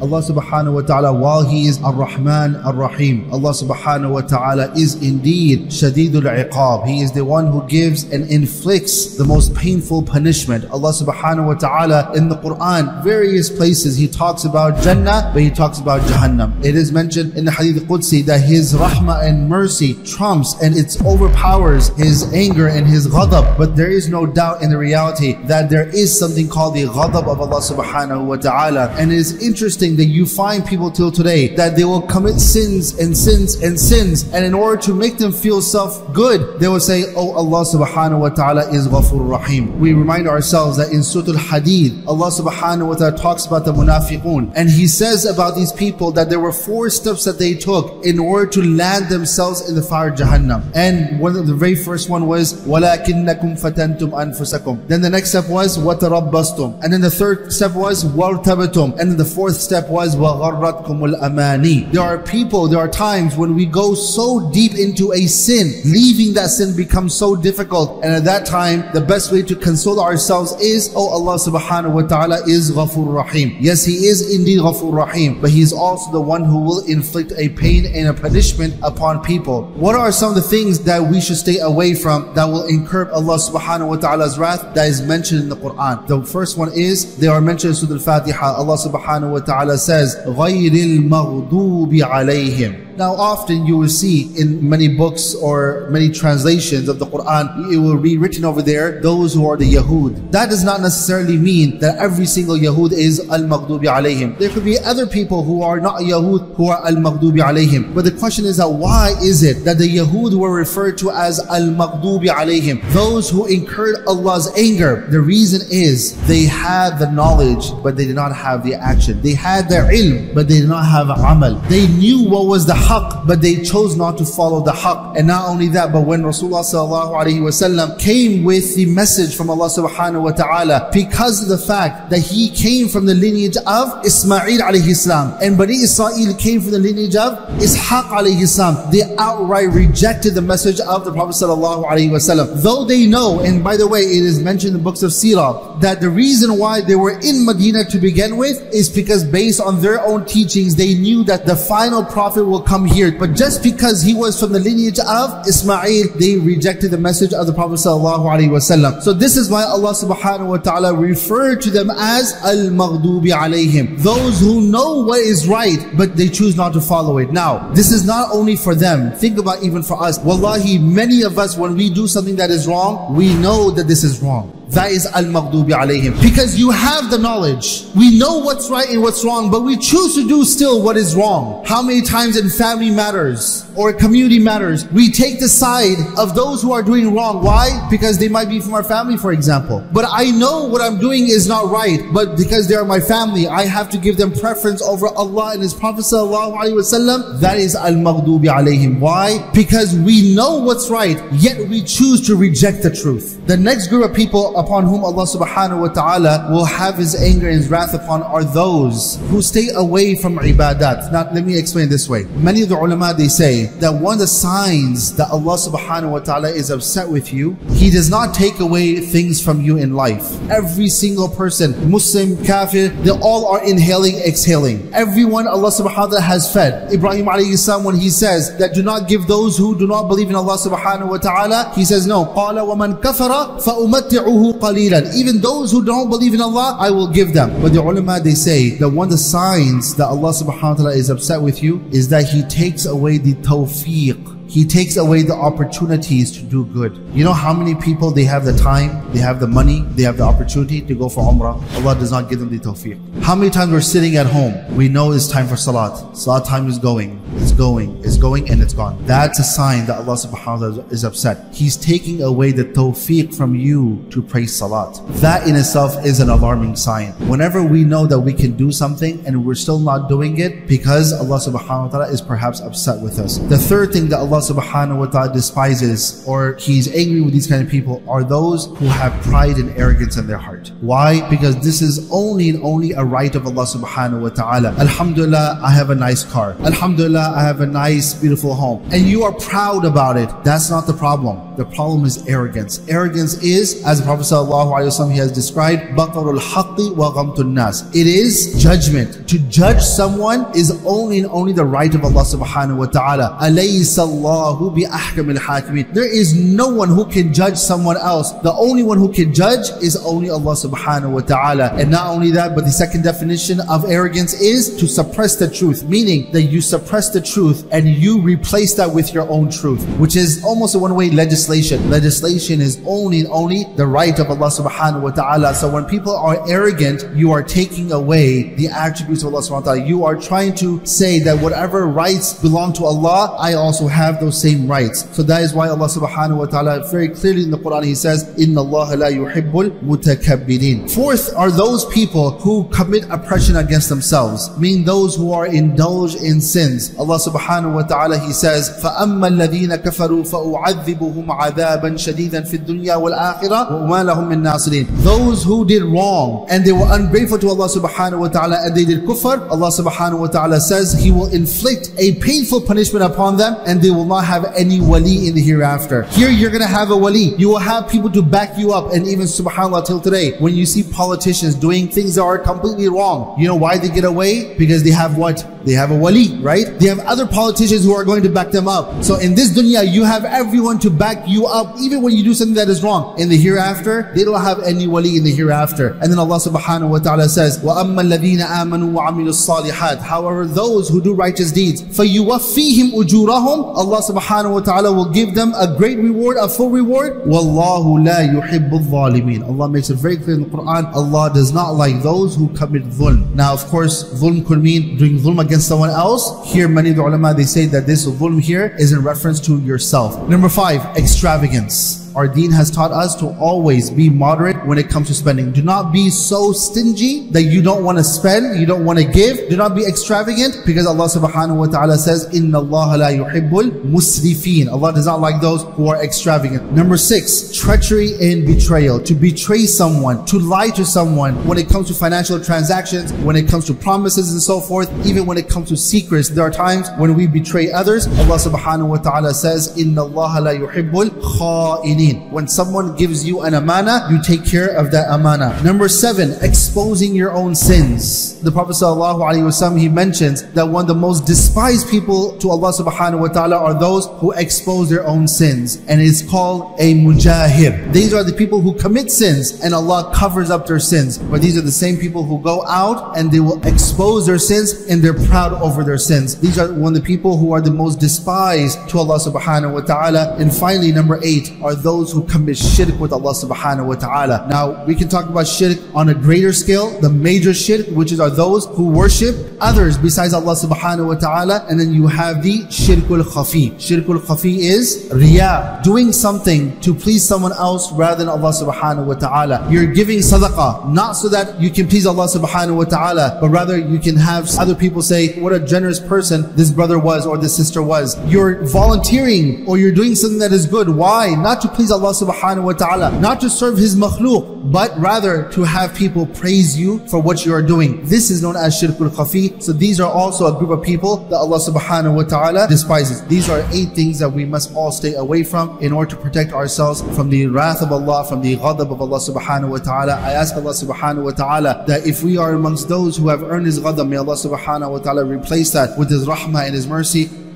Allah subhanahu wa ta'ala, while He is Ar-Rahman Ar-Rahim, Allah subhanahu wa ta'ala is indeed Shadidul Iqab. He is the one who gives and inflicts the most painful punishment. Allah subhanahu wa ta'ala in the Quran, various places He talks about Jannah, but He talks about Jahannam. It is mentioned in the Hadith Qudsi that His Rahmah and mercy trumps and it overpowers His anger and His ghadab. But there is no doubt in the reality that there is something called the ghadab of Allah subhanahu wa ta'ala. And it is interesting that you find people till today that they will commit sins and sins and sins, and in order to make them feel self-good, they will say, oh, Allah subhanahu wa ta'ala is Ghafur Rahim. We remind ourselves that in Surah al-Hadid, Allah subhanahu wa ta'ala talks about the munafiqun, and He says about these people that there were 4 steps that they took in order to land themselves in the fire Jahannam. And one of the very first one was وَلَكِنَّكُمْ فَتَنْتُمْ أَنفُسَكُمْ. Then the next step was وَتَرَبَّصْتُمْ. And then the third step was وَارْتَبَتُمْ. And then the fourth step was وَغَرَّتْكُمُ الْأَمَانِي. There are people, there are times when we go so deep into a sin, leaving that sin becomes so difficult. And at that time, the best way to console ourselves is, oh, Allah subhanahu wa ta'ala is Ghafur Rahim. Yes, He is indeed Ghafur Rahim, but He is also the one who will inflict a pain and a punishment upon people. What are some of the things that we should stay away from that will incur Allah subhanahu wa ta'ala's wrath that is mentioned in the Quran? The first one is, they are mentioned in Surah al-Fatiha. Allah subhanahu wa ta'ala says, غَيْرِ الْمَغْضُوبِ عَلَيْهِمْ. Now often you will see in many books or many translations of the Quran, it will be written over there, those who are the Yahud. That does not necessarily mean that every single Yahud is Al-Maghdubi Alayhim. There could be other people who are not Yahud who are Al-Maghdubi Alayhim. But the question is that why is it that the Yahud were referred to as Al-Maghdubi Alayhim, those who incurred Allah's anger? The reason is they had the knowledge, but they did not have the action. They had their ilm, but they did not have amal. They knew what was the haqq, but they chose not to follow the haqq. And not only that, but when Rasulullah sallallahu alayhi wa sallam came with the message from Allah subhanahu wa ta'ala, because of the fact that he came from the lineage of Ismail alayhi salam, and Bani Israel came from the lineage of Ishaq alayhi salam, they outright rejected the message of the Prophet sallallahu alayhi wa sallam. Though they know, and by the way, it is mentioned in the books of seerah, that the reason why they were in Medina to begin with is because based on their own teachings, they knew that the final prophet will come here, but just because he was from the lineage of Ismail, they rejected the message of the Prophet sallallahu alaihi wasallam. So this is why Allah subhanahu wa ta'ala referred to them as al-maghdubi alayhim, those who know what is right, but they choose not to follow it. Now, this is not only for them. Think about even for us. Wallahi, many of us, when we do something that is wrong, we know that this is wrong. That is al-maghdubi alayhim. Because you have the knowledge. We know what's right and what's wrong, but we choose to do still what is wrong. How many times in family matters or community matters, we take the side of those who are doing wrong. Why? Because they might be from our family, for example. But I know what I'm doing is not right, but because they are my family, I have to give them preference over Allah and His Prophet sallallahu alaihi wasallam. That is al-maghdubi alayhim. Why? Because we know what's right, yet we choose to reject the truth. The next group of people upon whom Allah subhanahu wa ta'ala will have His anger and His wrath upon are those who stay away from ibadat. Now, let me explain this way. Many of the ulama, they say that one of the signs that Allah subhanahu wa ta'ala is upset with you, He does not take away things from you in life. Every single person, Muslim, Kafir, they all are inhaling, exhaling. Everyone Allah subhanahu wa ta'ala has fed. Ibrahim alayhi salam, when he says that do not give those who do not believe in Allah subhanahu wa ta'ala, he says no. Qala wa man kafara fa umati'uhu. Even those who don't believe in Allah, I will give them. But the ulama, they say that one of the signs that Allah subhanahu wa ta'ala is upset with you is that He takes away the tawfiq. He takes away the opportunities to do good. You know how many people, they have the time, they have the money, they have the opportunity to go for Umrah. Allah does not give them the tawfiq. How many times we're sitting at home, we know it's time for Salat. Salat time is going, it's going, it's going, and it's gone. That's a sign that Allah subhanahu wa ta'ala is upset. He's taking away the tawfiq from you to pray Salat. That in itself is an alarming sign. Whenever we know that we can do something and we're still not doing it because Allah subhanahu wa ta'ala is perhaps upset with us. The third thing that Allah Allah subhanahu wa ta'ala despises or He's angry with these kind of people are those who have pride and arrogance in their heart. Why? Because this is only and only a right of Allah subhanahu wa ta'ala. Alhamdulillah, I have a nice car. Alhamdulillah, I have a nice, beautiful home. And you are proud about it. That's not the problem. The problem is arrogance. Arrogance is, as the Prophet sallallahu alaihi wasallam, he has described, Baqarul haqqi wa gamtu nas. It is judgment. To judge someone is only and only the right of Allah subhanahu wa ta'ala. Alaysa Allah bi ahkamil hakimin. There is no one who can judge someone else. The only one who can judge is only Allah subhanahu wa ta'ala. And not only that, but the second definition of arrogance is to suppress the truth, meaning that you suppress the truth and you replace that with your own truth, which is almost a one-way legislation. Legislation is only and only the right of Allah subhanahu wa ta'ala. So when people are arrogant, you are taking away the attributes of Allah subhanahu wa ta'ala. You are trying to say that whatever rights belong to Allah, I also have those same rights. So that is why Allah subhanahu wa ta'ala very clearly in the Quran, He says, Inna Allah la yuhibbul mutakabbireen. Fourth are those people who commit oppression against themselves, meaning those who are indulged in sins. Allah subhanahu wa ta'ala, He says, فَأَمَّا الَّذِينَ كَفَرُوا فَأُعَذِّبُهُمْ عَذَابًا شَدِيدًا فِي الدُّنْيَا وَالْآخِرَةِ وَمَا لَهُمْ مِنْ نَاصِرِينَ. Those who did wrong and they were ungrateful to Allah subhanahu wa ta'ala and they did kufr, Allah subhanahu wa ta'ala says He will inflict a painful punishment upon them and they will not have any wali in the hereafter. Here you're going to have a wali. You will have people to back you up, and even subhanAllah till today when you see politicians doing things that are completely wrong, you know why they get away? Because they have what? They have a wali, right? They have other politicians who are going to back them up. So in this dunya you have everyone to back you up even when you do something that is wrong. In the hereafter they don't have any wali in the hereafter. And then Allah subhanahu wa ta'ala says, وَأَمَّا الَّذِينَ آمَنُوا وَعَمِلُوا الصَّالِحَاتِ. However, those who do righteous deeds, فَيُوَفِّيهِمْ أُجُورَهُمْ, Allah subhanahu wa ta'ala will give them a great reward, a full reward. وَاللَّهُ لَا يُحِبُّ الظَّالِمِينَ. Allah makes it very clear in the Quran, Allah does not like those who commit dhulm. Now of course, dhulm could mean doing dhulm against someone else. Here many of the ulama, they say that this dhulm here is in reference to yourself. Number 5, extravagance. Our deen has taught us to always be moderate when it comes to spending. Do not be so stingy that you don't want to spend, you don't want to give. Do not be extravagant, because Allah subhanahu wa ta'ala says, Inna Allah la yuhibbul musrifin. Allah does not like those who are extravagant. Number 6, treachery and betrayal. To betray someone, to lie to someone when it comes to financial transactions, when it comes to promises and so forth, even when it comes to secrets. There are times when we betray others. Allah subhanahu wa ta'ala says, Inna Allah la yuhibbul kha'in. When someone gives you an amana, you take care of that amana. Number 7, exposing your own sins. The Prophet sallallahu alaihi wasallam, he mentions that one of the most despised people to Allah subhanahu wa ta'ala are those who expose their own sins, and it's called a mujahib. These are the people who commit sins and Allah covers up their sins, but these are the same people who go out and they will expose their sins and they're proud over their sins. These are one of the people who are the most despised to Allah subhanahu wa ta'ala. And finally, number 8 are those who commit shirk with Allah subhanahu wa ta'ala. Now we can talk about shirk on a greater scale, the major shirk, which is are those who worship others besides Allah subhanahu wa ta'ala. And then you have the shirkul khafi. Shirkul khafi is riyah, doing something to please someone else rather than Allah subhanahu wa ta'ala. You're giving sadaqah not so that you can please Allah subhanahu wa ta'ala, but rather you can have other people say, what a generous person this brother was or this sister was. You're volunteering or you're doing something that is good. Why? Not to please Allah subhanahu wa ta'ala, not to serve His makhluq, but rather to have people praise you for what you are doing. This is known as shirkul khafi. So these are also a group of people that Allah subhanahu wa ta'ala despises. These are 8 things that we must all stay away from in order to protect ourselves from the wrath of Allah, from the ghadab of Allah subhanahu wa ta'ala. I ask Allah subhanahu wa ta'ala that if we are amongst those who have earned His ghadab, may Allah subhanahu wa ta'ala replace that with His rahmah and His mercy.